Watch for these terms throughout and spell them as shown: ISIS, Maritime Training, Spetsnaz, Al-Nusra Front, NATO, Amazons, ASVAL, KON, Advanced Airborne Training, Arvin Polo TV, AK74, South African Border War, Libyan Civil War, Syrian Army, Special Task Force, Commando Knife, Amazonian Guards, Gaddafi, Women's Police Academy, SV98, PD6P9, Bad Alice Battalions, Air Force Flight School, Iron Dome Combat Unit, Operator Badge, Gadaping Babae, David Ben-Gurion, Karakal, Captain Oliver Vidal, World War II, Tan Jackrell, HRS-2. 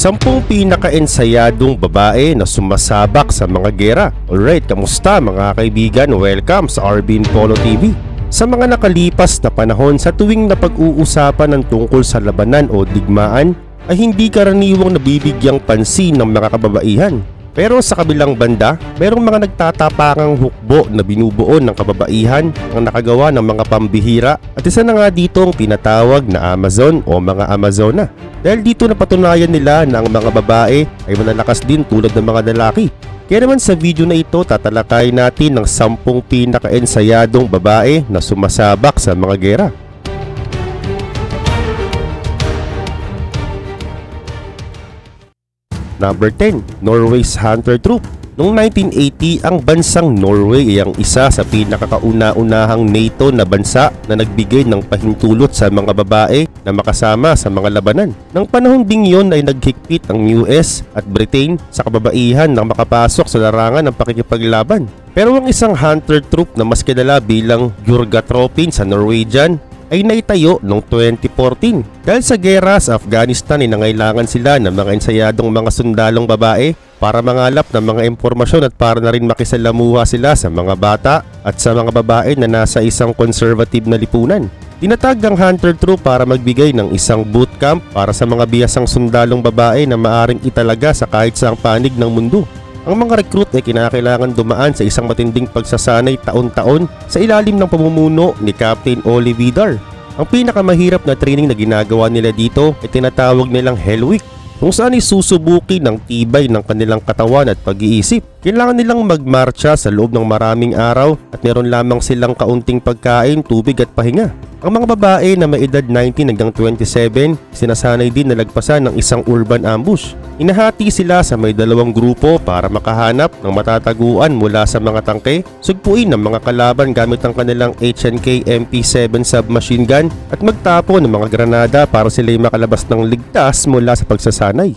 10 pinaka-ensayadong babae na sumasabak sa mga gera. Alright, kamusta mga kaibigan? Welcome sa Arvin Polo TV. Sa mga nakalipas na panahon, sa tuwing napag-uusapan ng tungkol sa labanan o digmaan, ay hindi karaniwang nabibigyang pansin ng mga kababaihan. Pero sa kabilang banda, mayroong mga nagtatapangang hukbo na binubuo ng kababaihan ang nakagawa ng mga pambihira, at isa na nga dito ang pinatawag na Amazon o mga Amazona. Dahil dito napatunayan nila na ang mga babae ay malalakas din tulad ng mga lalaki. Kaya naman sa video na ito, tatalakay natin ang 10 pinaka-ensayadong babae na sumasabak sa mga gera. Number 10, Norway's Hunter Troop. Noong 1980, ang bansang Norway ay ang isa sa pinakakauna-unahang NATO na bansa na nagbigay ng pahintulot sa mga babae na makasama sa mga labanan. Nang panahon ding yon ay naghigpit ang US at Britain sa kababaihan na makapasok sa larangan ng pakikipaglaban. Pero ang isang hunter troop na mas kilala bilang Jurgatropin sa Norwegian ay naitayo noong 2014. Dahil sa gera sa Afghanistan ay nangailangan sila ng mga ensayadong mga sundalong babae para mangalap ng mga impormasyon at para na rin makisalamuha sila sa mga bata at sa mga babae na nasa isang conservative na lipunan. Tinatag ang hunter troop para magbigay ng isang bootcamp para sa mga bihasang sundalong babae na maaring italaga sa kahit saang panig ng mundo. Ang mga recruit ay kinakailangan dumaan sa isang matinding pagsasanay taon-taon sa ilalim ng pamumuno ni Captain Oliver Vidal. Ang pinakamahirap na training na ginagawa nila dito ay tinatawag nilang Hell Week, kung saan isusubukin ang tibay ng kanilang katawan at pag-iisip. Kailangan nilang magmarcha sa loob ng maraming araw at meron lamang silang kaunting pagkain, tubig at pahinga. Ang mga babae na may edad 19 hanggang 27, sinasanay din na lagpasan ng isang urban ambush. Inahati sila sa may dalawang grupo para makahanap ng matataguan mula sa mga tangke, sugpuin ng mga kalaban gamit ang kanilang HNK MP7 submachine gun at magtapo ng mga granada para sila'y makalabas ng ligtas mula sa pagsasanay.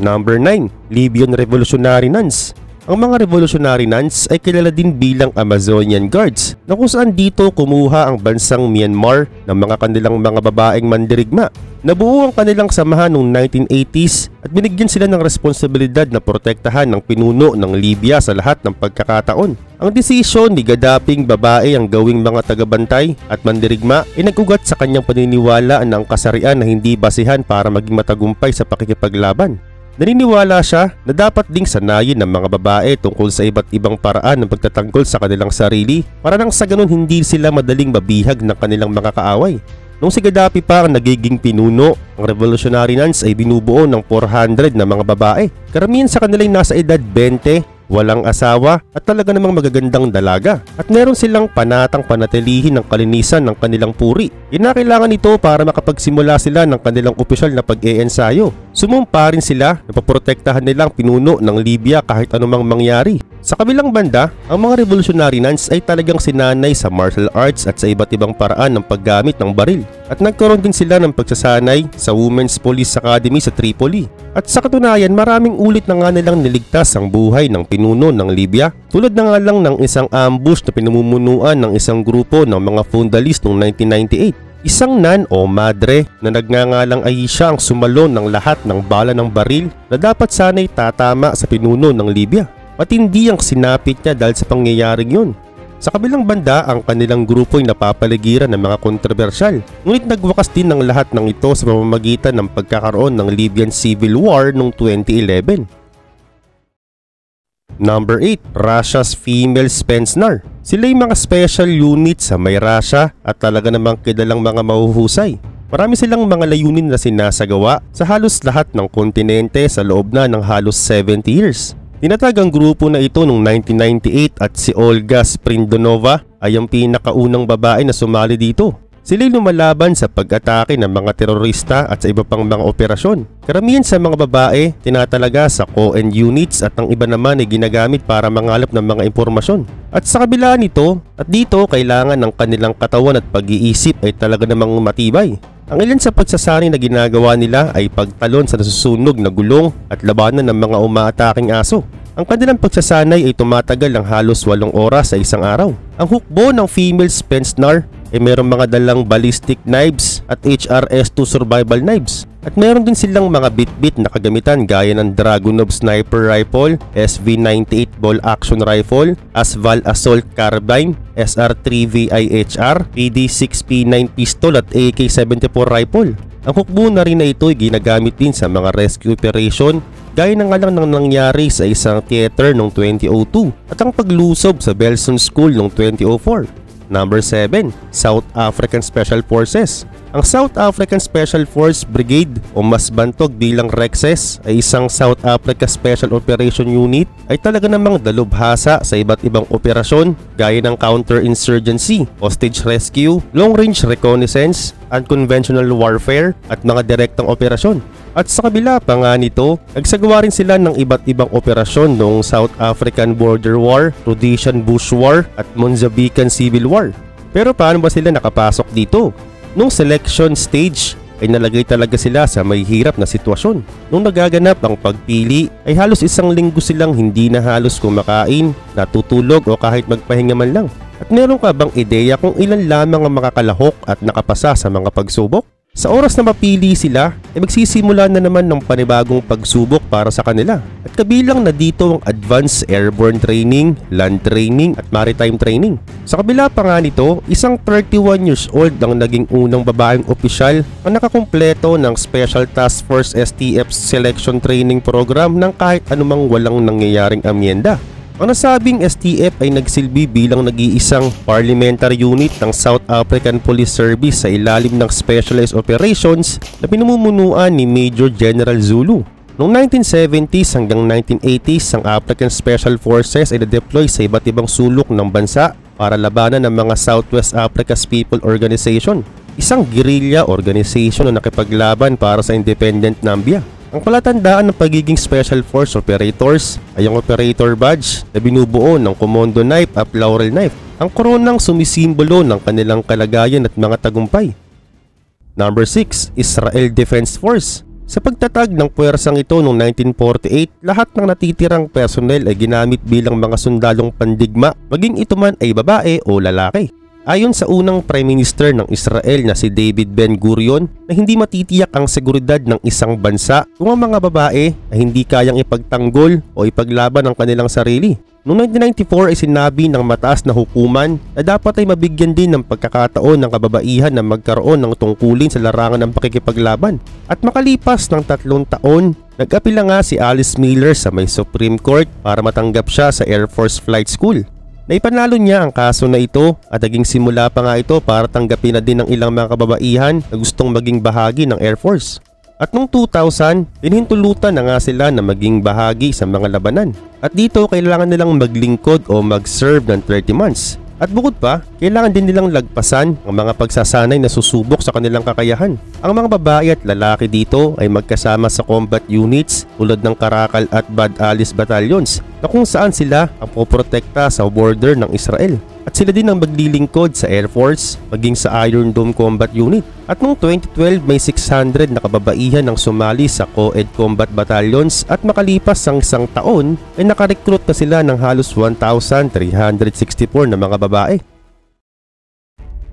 Number 9, Libyan Revolutionary Nuns. Ang mga Revolutionary Nuns ay kilala din bilang Amazonian Guards, na kung saan dito kumuha ang bansang Myanmar ng mga kanilang mga babaeng mandirigma. Nabuo ang kanilang samahan noong 1980s at binigyan sila ng responsibilidad na protektahan ng pinuno ng Libya sa lahat ng pagkakataon. Ang desisyon ni Gadaping Babae ang gawing mga tagabantay at mandirigma ay nag-ugat sa kanyang paniniwala na ang kasarian na hindi basihan para maging matagumpay sa pakikipaglaban. Naniniwala siya na dapat ding sanayin ng mga babae tungkol sa iba't ibang paraan ng pagtatanggol sa kanilang sarili para nang sa ganun hindi sila madaling mabihag ng kanilang mga kaaway. Nung si Gaddafi pa ang nagiging pinuno, ang Revolutionary Nuns ay binubuo ng 400 na mga babae. Karamihan sa kanila'y nasa edad 20, walang asawa at talaga namang magagandang dalaga. At meron silang panatang panatilihin ng kalinisan ng kanilang puri. Kinakailangan ito para makapagsimula sila ng kanilang opisyal na pag-eensayo. Sumumpa rin sila na paprotektahan nilang pinuno ng Libya kahit anumang mangyari. Sa kabilang banda, ang mga Revolutionary Nuns ay talagang sinanay sa martial arts at sa iba't ibang paraan ng paggamit ng baril. At nagkaroon din sila ng pagsasanay sa Women's Police Academy sa Tripoli. At sa katunayan, maraming ulit na nga nilang niligtas ang buhay ng pinuno ng Libya, tulad na nga lang ng isang ambush na pinamumunuan ng isang grupo ng mga fundalist noong 1998. Isang nan o madre na nagngangalang Aisha ang sumalon ng lahat ng bala ng baril na dapat sana'y tatama sa pinuno ng Libya. Matindi ang sinapit niya dahil sa pangyayaring yun. Sa kabilang banda, ang kanilang grupo ay napapaligiran ng mga kontrobersyal. Ngunit nagwakas din ng lahat ng ito sa pamamagitan ng pagkakaroon ng Libyan Civil War noong 2011. Number 8, Russia's Female Spetsnaz. Sila'y mga special unit sa may Russia at talaga namang kilalang mga mahuhusay. Marami silang mga layunin na sinasagawa sa halos lahat ng kontinente sa loob na ng halos 70 years. Tinatag ang grupo na ito noong 1998 at si Olga Sprindonova ay ang pinakaunang babae na sumali dito. Sila'y lumalaban sa pag-atake ng mga terorista at sa iba pang mga operasyon. Karamihan sa mga babae, tinatalaga sa KON units at ang iba naman ay ginagamit para mangalap ng mga impormasyon. At sa kabila nito, at dito kailangan ng kanilang katawan at pag-iisip ay talaga namang matibay. Ang ilan sa pagsasani na ginagawa nila ay pagtalon sa nasusunog na gulong at labanan ng mga umaataking aso. Ang kanilang pagsasanay ay tumatagal ng halos 8 oras sa isang araw. Ang hukbo ng female Spetsnaz merong mga dalang ballistic knives at HRS-2 survival knives. At meron din silang mga bit-bit na kagamitan gaya ng Dragunov Sniper Rifle, SV98 Ball Action Rifle, ASVAL Assault Carbine, SR3VIHR, PD6P9 Pistol at AK74 Rifle. Ang hukbo na rin na ito ay ginagamit din sa mga rescue operation gaya na nga lang nang nangyari sa isang theater noong 2002 at ang paglusob sa Belson School noong 2004. Number 7, South African Special Forces. Ang South African Special Force Brigade o mas bantog bilang Rexes ay isang South Africa Special Operation Unit ay talaga namang dalubhasa sa iba't ibang operasyon gaya ng counter-insurgency, hostage rescue, long-range reconnaissance, unconventional warfare at mga direktang operasyon. At sa kabila pa nga nito, nagsagawa rin sila ng iba't ibang operasyon noong South African Border War, Rhodesian Bush War at Mozambican Civil War. Pero paano ba sila nakapasok dito? Noong selection stage ay nalagay talaga sila sa may hirap na sitwasyon. Noong nagaganap ang pagpili ay halos isang linggo silang hindi na halos kumakain, natutulog o kahit magpahinga man lang. At meron ka bang ideya kung ilan lamang ang makakalahok at nakapasa sa mga pagsubok? Sa oras na mapili sila, ay magsisimula na naman ng panibagong pagsubok para sa kanila. At kabilang na dito ang Advanced Airborne Training, Land Training at Maritime Training. Sa kabila pa nga nito, isang 31 years old ang naging unang babaeng opisyal ang nakakumpleto ng Special Task Force STF Selection Training Program ng kahit anumang walang nangyayaring amyenda. Ang nasabing STF ay nagsilbi bilang nag-iisang parliamentary unit ng South African Police Service sa ilalim ng Specialized Operations na pinamumunuan ni Major General Zulu. Noong 1970s hanggang 1980s, ang African Special Forces ay na-deploy sa iba't ibang sulok ng bansa para labanan ng mga Southwest Africa's People Organization, isang guerrilla organization na nakipaglaban para sa independent Nambia. Ang palatandaan ng pagiging Special Force Operators ay ang Operator Badge na binubuo ng Commando Knife at Laurel Knife, ang koronang sumisimbolo ng kanilang kalagayan at mga tagumpay. Number 6, Israel Defense Force. Sa pagtatag ng puwersang ito noong 1948, lahat ng natitirang personnel ay ginamit bilang mga sundalong pandigma, maging ito man ay babae o lalaki. Ayon sa unang Prime Minister ng Israel na si David Ben-Gurion na hindi matitiyak ang seguridad ng isang bansa kung ang mga babae ay hindi kayang ipagtanggol o ipaglaban ang kanilang sarili. Noong 1994 ay sinabi ng mataas na hukuman na dapat ay mabigyan din ng pagkakataon ng kababaihan na magkaroon ng tungkulin sa larangan ng pakikipaglaban. At makalipas ng 3 taon, nag-apila nga si Alice Miller sa may Supreme Court para matanggap siya sa Air Force Flight School. Naipanalo niya ang kaso na ito at naging simula pa nga ito para tanggapin na din ng ilang mga kababaihan na gustong maging bahagi ng Air Force. At noong 2000, hinintulutan na nga sila na maging bahagi sa mga labanan. At dito kailangan nilang maglingkod o mag-serve ng 30 months. At bukod pa, kailangan din nilang lagpasan ang mga pagsasanay na susubok sa kanilang kakayahan. Ang mga babae at lalaki dito ay magkasama sa combat units tulad ng Karakal at Bad Alice Battalions na kung saan sila ang poprotekta sa border ng Israel. At sila din ang maglilingkod sa Air Force maging sa Iron Dome Combat Unit. At noong 2012 may 600 na kababaihan ang sumali sa Co-Ed Combat Battalions at makalipas ang 1 taon ay nakarecruit na sila ng halos 1,364 na mga babae.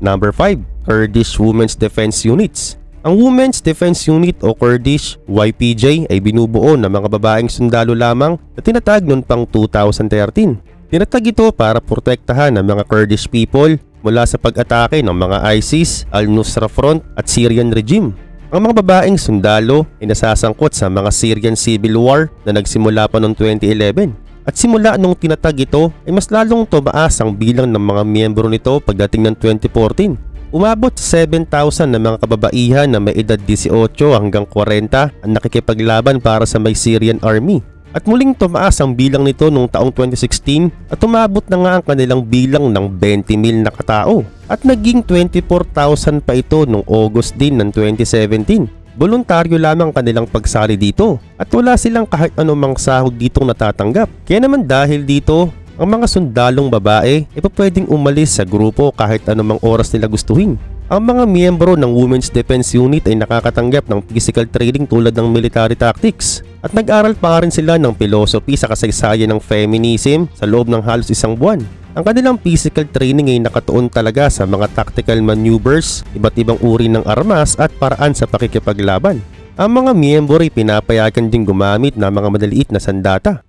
Number 5, Kurdish Women's Defense Units. Ang Women's Defense Unit o Kurdish YPJ ay binubuo ng mga babaeng sundalo lamang na tinatag noon pang 2013. Tinatag ito para protektahan ang mga Kurdish people mula sa pag-atake ng mga ISIS, Al-Nusra Front at Syrian regime. Ang mga babaeng sundalo ay nasasangkot sa mga Syrian Civil War na nagsimula pa noong 2011. At simula nung tinatag ito ay mas lalong tumaas ang bilang ng mga miyembro nito pagdating ng 2014. Umabot sa 7,000 na mga kababaihan na may edad 18 hanggang 40 ang nakikipaglaban para sa may Syrian Army. At muling tumaas ang bilang nito noong taong 2016 at umabot na nga ang kanilang bilang ng 20,000 na katao. At naging 24,000 pa ito noong August din ng 2017. Voluntaryo lamang kanilang pagsali dito at wala silang kahit anumang sahod ditong natatanggap. Kaya naman dahil dito, ang mga sundalong babae ay pwedeng umalis sa grupo kahit anumang oras nila gustuhin. Ang mga miyembro ng Women's Defense Unit ay nakakatanggap ng physical training tulad ng military tactics. At nag-aral pa rin sila ng philosophy sa kasaysayan ng feminism sa loob ng halos 1 buwan. Ang kanilang physical training ay nakatuon talaga sa mga tactical maneuvers, iba't ibang uri ng armas at paraan sa pakikipaglaban. Ang mga miyembro ay pinapayagan ding gumamit ng mga madaliit na sandata.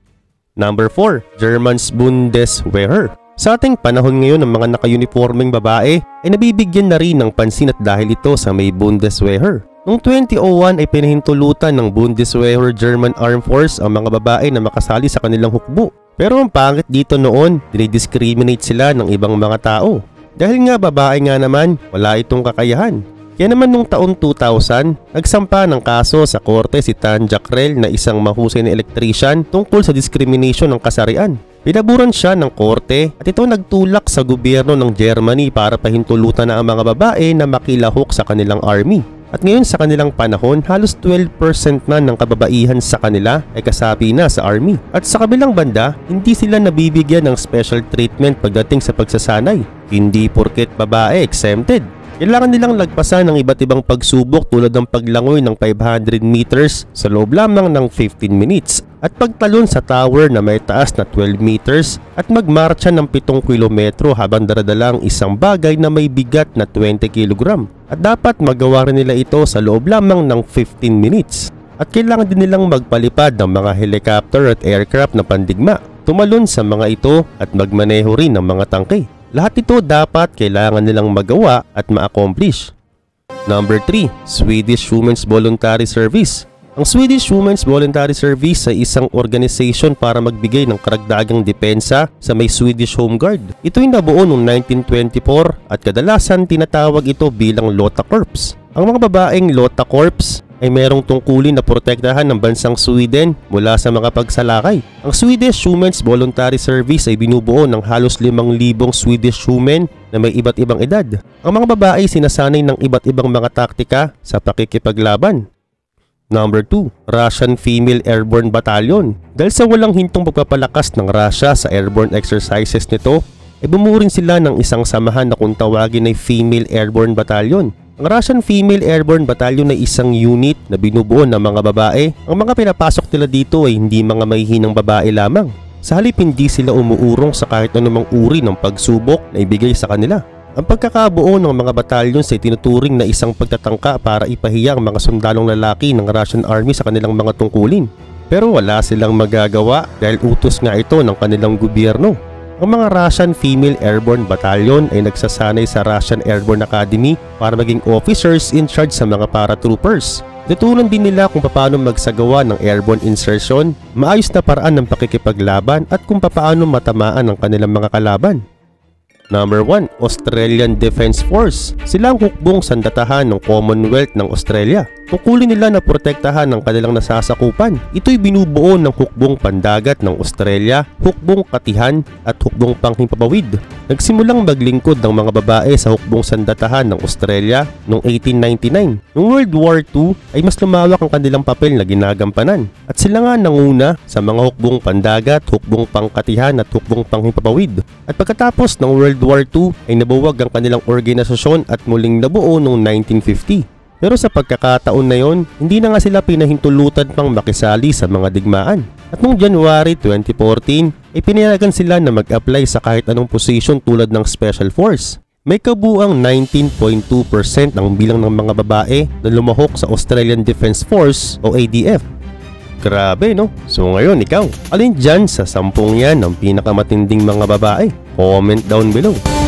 Number 4, Germans Bundeswehr. Sa ating panahon ngayon, ang mga naka-uniforming babae ay nabibigyan na rin ng pansin at dahil ito sa may Bundeswehr. Noong 2001 ay pinahintulutan ng Bundeswehr German Armed Force ang mga babae na makasali sa kanilang hukbo. Pero ang pangit dito noon, dinidiscriminate sila ng ibang mga tao. Dahil nga babae nga naman, wala itong kakayahan. Kaya naman noong taon 2000, nagsampa ng kaso sa korte si Tan Jackrell na isang mahusay na electrician tungkol sa discrimination ng kasarian. Pinaburan siya ng korte at ito nagtulak sa gobyerno ng Germany para pahintulutan na ang mga babae na makilahok sa kanilang army. At ngayon sa kanilang panahon, halos 12% na ng kababaihan sa kanila ay kasapi na sa army. At sa kabilang banda, hindi sila nabibigyan ng special treatment pagdating sa pagsasanay. Hindi porket babae exempted. Kailangan nilang lagpasan ng iba't ibang pagsubok tulad ng paglangoy ng 500 meters sa loob lamang ng 15 minutes at pagtalon sa tower na may taas na 12 meters at magmarcha ng 7 kilometro habang daradala ang isang bagay na may bigat na 20 kilogram. At dapat magawa rin nila ito sa loob lamang ng 15 minutes. At kailangan din nilang magpalipad ng mga helicopter at aircraft na pandigma, tumalon sa mga ito at magmaneho rin ng mga tangke. Lahat ito dapat kailangan nilang magawa at ma-accomplish. Number 3, Swedish Women's Voluntary Service. Ang Swedish Women's Voluntary Service ay isang organization para magbigay ng karagdagang depensa sa may Swedish Home Guard. Ito ay nabuo noong 1924 at kadalasan tinatawag ito bilang Lotta Corps. Ang mga babaeng Lotta Corps ay merong tungkulin na protektahan ng bansang Sweden mula sa mga pagsalakay. Ang Swedish Women's Voluntary Service ay binubuo ng halos 5,000 Swedish women na may iba't ibang edad. Ang mga babae sinasanay ng iba't ibang mga taktika sa pakikipaglaban. Number 2, Russian Female Airborne Battalion. Dahil sa walang hintong pagpapalakas ng Russia sa airborne exercises nito, ay bumuo rin sila ng isang samahan na kung tawagin ay Female Airborne Battalion. Ang Russian Female Airborne Battalion ay isang unit na binubuo ng mga babae. Ang mga pinapasok nila dito ay hindi mga mahihinang babae lamang. Sa halip hindi sila umuurong sa kahit anumang uri ng pagsubok na ibigay sa kanila. Ang pagkakabuo ng mga batalyon ay tinuturing na isang pagtatangka para ipahiya ang mga sundalong lalaki ng Russian Army sa kanilang mga tungkulin. Pero wala silang magagawa dahil utos nga ito ng kanilang gobyerno. Ang mga Russian Female Airborne Battalion ay nagsasanay sa Russian Airborne Academy para maging officers in charge sa mga paratroopers. Natutunan din nila kung paano magsagawa ng airborne insertion, maayos na paraan ng pakikipaglaban at kung paano matamaan ang kanilang mga kalaban. Number 1, Australian Defence Force. Sila ang hukbong sandatahan ng Commonwealth ng Australia. Tungkulin nila na protektahan ang kanilang nasasakupan. Ito'y binubuo ng hukbong pandagat ng Australia, hukbong katihan at hukbong panghimpapawid. Nagsimulang maglingkod ng mga babae sa hukbong sandatahan ng Australia noong 1899. Noong World War II ay mas lumawak ang kanilang papel na ginagampanan. At sila nga nanguna sa mga hukbong pandagat, hukbong pangkatihan at hukbong panghimpapawid. At pagkatapos ng World War II ay nabuwag ang kanilang organisasyon at muling nabuo noong 1950. Pero sa pagkakataon na yon, hindi na nga sila pinahintulutan pang makisali sa mga digmaan. At noong January 2014 ay pinayagan sila na mag-apply sa kahit anong posisyon tulad ng Special Force. May kabuang 19.2% ang bilang ng mga babae na lumahok sa Australian Defence Force o ADF. Grabe no? So ngayon ikaw, alin dyan sa 10 yan ang pinakamatinding mga babae? Comment down below.